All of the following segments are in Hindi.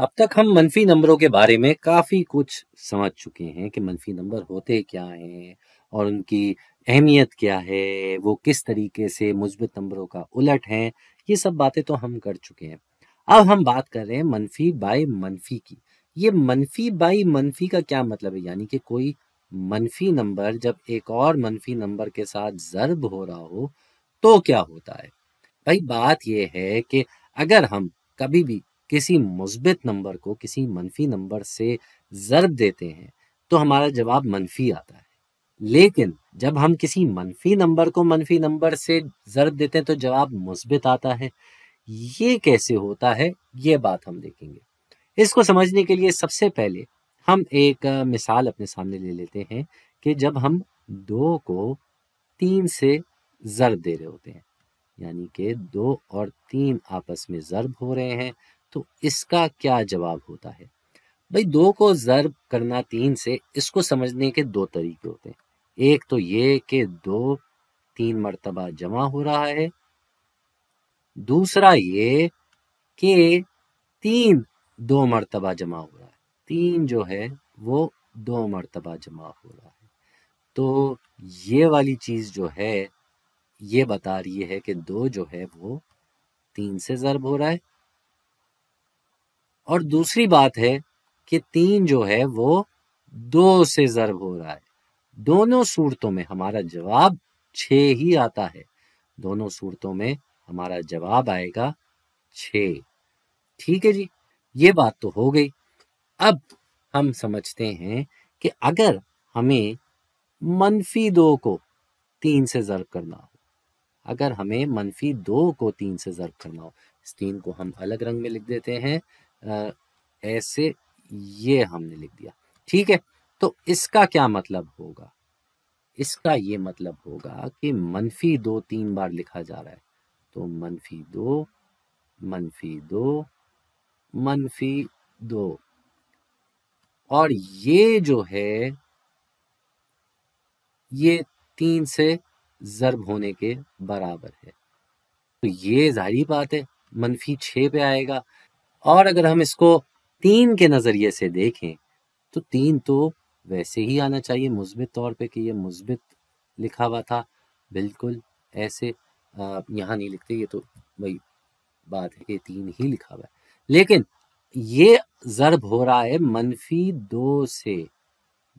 अब तक हम मनफी नंबरों के बारे में काफी कुछ समझ चुके हैं कि मनफी नंबर होते क्या हैं और उनकी अहमियत क्या है, वो किस तरीके से मुस्बत नंबरों का उलट हैं, ये सब बातें तो हम कर चुके हैं। अब हम बात कर रहे हैं मनफी बाय मनफी की। ये मनफी बाय मनफी का क्या मतलब है, यानी कि कोई मनफी नंबर जब एक और मनफी नंबर के साथ ज़र्ब हो रहा हो तो क्या होता है। भाई बात यह है कि अगर हम कभी भी किसी मुस्बित नंबर को किसी मनफी नंबर से ज़र्ब देते हैं तो हमारा जवाब मनफी आता है, लेकिन जब हम किसी मनफी नंबर को मनफी नंबर से ज़र्ब देते हैं तो जवाब मुस्बित आता है। ये कैसे होता है ये बात हम देखेंगे। इसको समझने के लिए सबसे पहले हम एक मिसाल अपने सामने ले लेते हैं कि जब हम दो को तीन से ज़र्ब दे रहे होते हैं, यानी कि दो और तीन आपस में ज़र्ब हो रहे हैं, तो इसका क्या जवाब होता है। भाई दो को ज़र्ब करना तीन से, इसको समझने के दो तरीके होते हैं। एक तो ये कि दो तीन मर्तबा जमा हो रहा है, दूसरा ये कि तीन दो मर्तबा जमा हो रहा है, तीन जो है वो दो मर्तबा जमा हो रहा है। तो ये वाली चीज़ जो है ये बता रही है कि दो जो है वो तीन से ज़र्ब हो रहा है, और दूसरी बात है कि तीन जो है वो दो से ज़र्ब हो रहा है। दोनों सूरतों में हमारा जवाब छः ही आता है, दोनों सूरतों में हमारा जवाब आएगा छः। ठीक है जी, ये बात तो हो गई। अब हम समझते हैं कि अगर हमें मनफी दो को तीन से ज़र्ब करना हो, अगर हमें मनफी दो को तीन से ज़र्ब करना हो, इस तीन को हम अलग रंग में लिख देते हैं, ऐसे ये हमने लिख दिया। ठीक है, तो इसका क्या मतलब होगा, इसका ये मतलब होगा कि मनफी दो तीन बार लिखा जा रहा है, तो मनफी दो मनफी दो मनफी दो, और ये जो है ये तीन से ज़र्ब होने के बराबर है। तो ये जाहिर बात है मनफी छः पे आएगा, और अगर हम इसको तीन के नज़रिए से देखें तो तीन तो वैसे ही आना चाहिए मुस्बित तौर पे कि ये मुस्बित लिखा हुआ था, बिल्कुल ऐसे यहाँ नहीं लिखते, ये तो भाई बात है कि तीन ही लिखा हुआ है, लेकिन ये ज़र्ब हो रहा है मनफी दो से,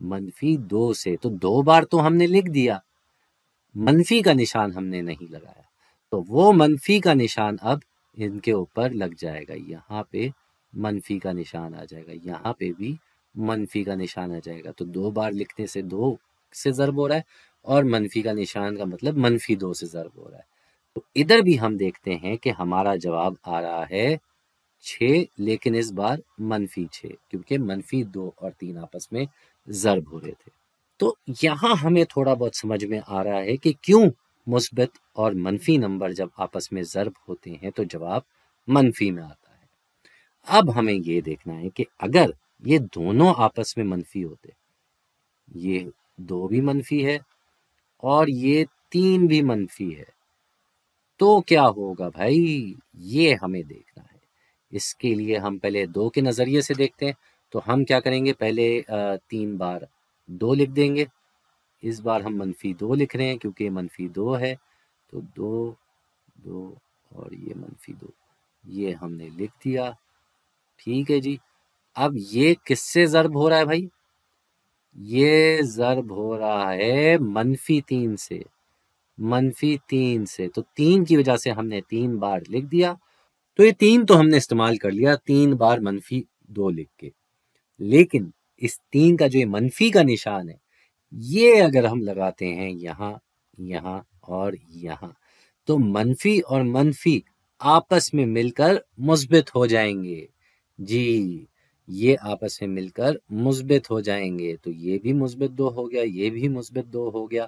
मनफी दो से। तो दो बार तो हमने लिख दिया, मनफी का निशान हमने नहीं लगाया, तो वो मनफी का निशान अब इनके ऊपर लग जाएगा। यहाँ पे मनफी का निशान आ जाएगा, यहाँ पे भी मनफी का निशान आ जाएगा। तो दो बार लिखने से दो से ज़र्ब हो रहा है, और मनफी का निशान का मतलब मनफी दो से ज़र्ब हो रहा है। तो इधर भी हम देखते हैं कि हमारा जवाब आ रहा है छः, लेकिन इस बार मनफी छः, क्योंकि मनफी दो और तीन आपस में ज़र्ब हो रहे थे। तो यहाँ हमें थोड़ा बहुत समझ में आ रहा है कि क्यों मुस्बित और मनफी नंबर जब आपस में ज़र्ब होते हैं तो जवाब मनफी में आता है। अब हमें ये देखना है कि अगर ये दोनों आपस में मनफी होते, ये दो भी मनफी है और ये तीन भी मनफी है, तो क्या होगा। भाई ये हमें देखना है, इसके लिए हम पहले दो के नज़रिए से देखते हैं। तो हम क्या करेंगे, पहले तीन बार दो लिख देंगे, इस बार हम मनफी दो लिख रहे हैं क्योंकि मनफी दो है, तो दो दो और ये मनफी दो, ये हमने लिख दिया। ठीक है जी, अब ये किससे ज़र्ब हो रहा है, भाई ये ज़र्ब हो रहा है मनफी तीन से, मनफी तीन से। तो तीन की वजह से हमने तीन बार लिख दिया, तो ये तीन तो हमने इस्तेमाल कर लिया तीन बार मनफी दो लिख के, लेकिन इस तीन का जो ये मनफी का निशान है ये अगर हम लगाते हैं यहाँ यहाँ और यहाँ, तो मनफी और मनफी आपस में मिलकर मुस्बित हो जाएंगे। जी ये आपस में मिलकर मुस्बित हो जाएंगे, तो ये भी मुस्बित दो हो गया, ये भी मुस्बित दो हो गया,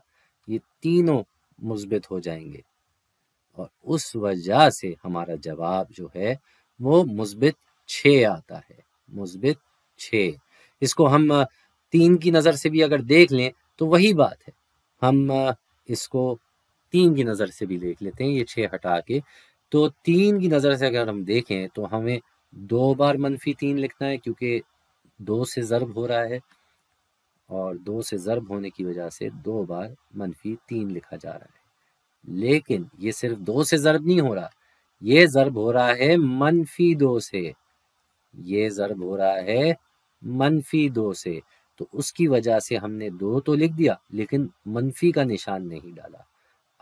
ये तीनों मुस्बित हो जाएंगे, और उस वजह से हमारा जवाब जो है वो मुस्बित छः आता है, मुस्बित छः। इसको हम तीन की नज़र से भी अगर देख लें तो वही बात है, हम इसको तीन की नज़र से भी देख लेते हैं, ये छः हटा के। तो तीन की नज़र से अगर हम देखें तो हमें दो बार -3 लिखना है क्योंकि 2 से ज़र्ब हो रहा है और 2 से ज़र्ब होने की वजह से 2 बार -3 लिखा जा रहा है। लेकिन ये सिर्फ 2 से ज़र्ब नहीं हो रहा, ये ज़र्ब हो रहा है -2 से, ये ज़र्ब हो रहा है -2 से। तो उसकी वजह से हमने 2 तो लिख दिया लेकिन मनफी का निशान नहीं डाला।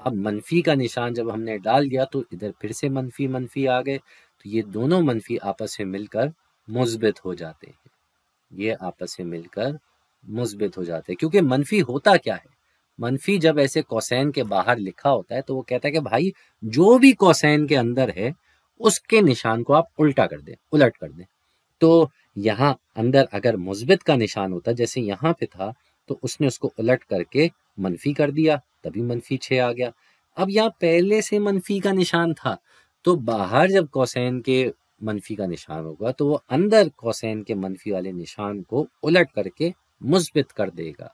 अब मनफी का निशान जब हमने डाल दिया तो इधर फिर से मनफी मनफी आ गए, तो ये दोनों मनफी आपस में मिलकर मुस्बित हो जाते हैं, ये आपस में मिलकर मुस्बित हो जाते हैं। क्योंकि मनफी होता क्या है, मनफी जब ऐसे कोसैन के बाहर लिखा होता है तो वो कहता है कि भाई जो भी कोसैन के अंदर है उसके निशान को आप उल्टा कर दें, उलट कर दें। तो यहाँ अंदर अगर मुस्बित का निशान होता जैसे यहाँ पे था तो उसने उसको उलट करके मनफी कर दिया, तभी मनफी 6 आ गया। अब यहाँ पहले से मनफी का निशान था तो बाहर जब कोसैन के मनफी का निशान होगा तो वो अंदर कोसैन के मनफी वाले निशान को उलट करके मुस्बित कर देगा।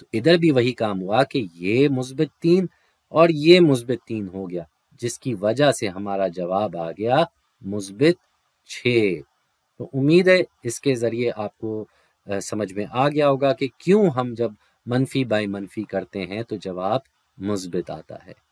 तो इधर भी वही काम हुआ कि ये मुस्बित 3 और ये मुस्बित 3 हो गया, जिसकी वजह से हमारा जवाब आ गया मुस्बित 6। तो उम्मीद है इसके ज़रिए आपको समझ में आ गया होगा कि क्यों हम जब मनफी बाय मनफी करते हैं तो जवाब मुस्बित आता है।